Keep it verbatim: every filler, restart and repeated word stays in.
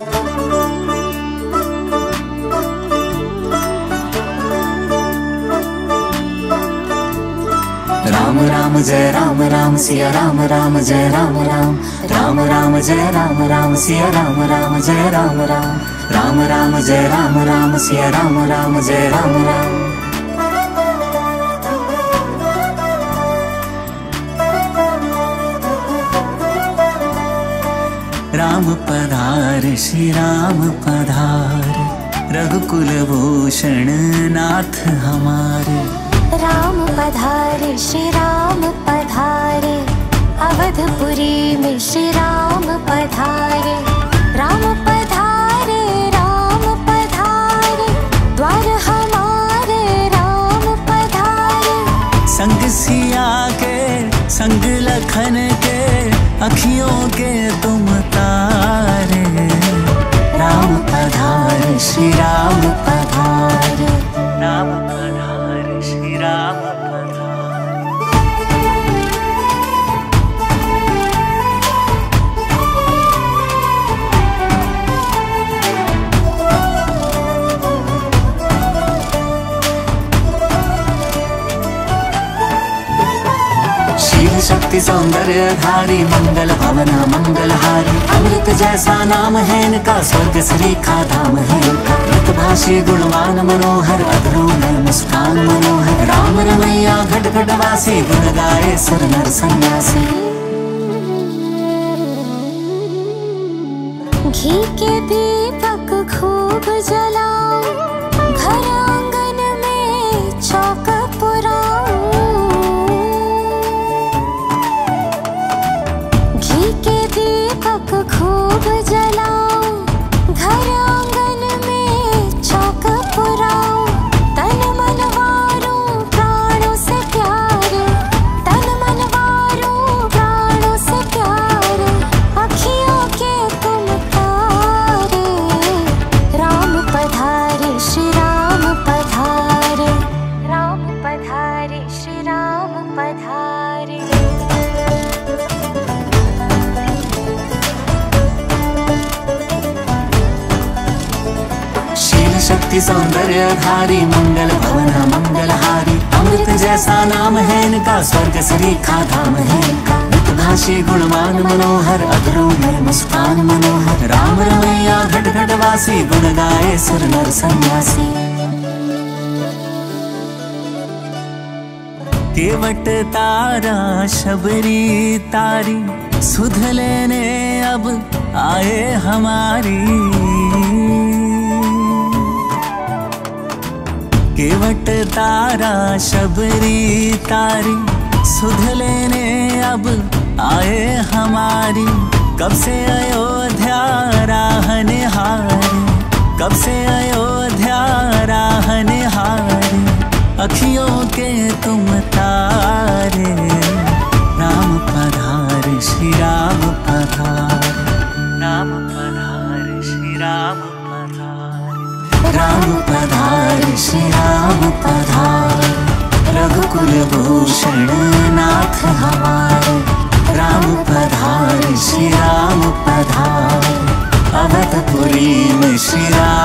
राम राम जय राम राम सिया राम राम जय राम राम राम राम जय राम राम सिया राम राम जय राम राम राम राम जय राम राम सिया राम राम जय राम राम। राम पधार श्री राम पधार रघुकुल भूषण नाथ हमारे। राम पधार श्री राम पधारे अवधपुरी में श्री राम पधारे। राम पधारे राम पधारे द्वार हमारे राम पधारे। संग सिया के संग लखन के अखियों के तुम तारे। राम पधारे श्री राम पधारे राम पधारे श्री राम शक्ति सौंदर्य धारी मंगल भवन मंगलहारी। अमृत जैसा नाम है इनका स्वर्ग श्री का धाम है। भाषी गुणवान मनोहर अधरों में मुस्कान मनोहर। राम रमैया घट घट वासी गुण गाए सुर नर सन्यासी। घी के दीपक खूब जलाओ घर आंगन में चौक पुराओ। खूब जलाओ घर आंगन में चौक पुराओ। तन मन वारो प्राणों से प्यार तन मन वारो प्राणों से प्यार अखियों के तुम तारे। राम पधारे श्री राम पधारे राम पधारे श्री राम पधारे। शक्ति सौंदर्य धारी मंगल भवन मंगलहारी। अमृत जैसा नाम है इनका स्वर्ग श्री का धाम है। भाषी गुणवान मनोहर अधरों में मुस्कान मनोहर। राम रमैया घट घट वासी गुण गाए सुर नर सन्यासी। केवट तारा शबरी तारी सुध लेने अब आए हमारी। केवट तारा शबरी तारी सुध लेने अब आए हमारी। कब से अयोध्या राह निहारी कब से अयोध्या राह निहारी अखियों के तुम तारे। राम पधारे श्री राम पधारे राम पधारे श्री राम। राम पधारे श्री राम पधारे रघुकुल भूषण नाथ हमारे। राम पधारे श्री राम पधारे अवधपुरी में श्री राम।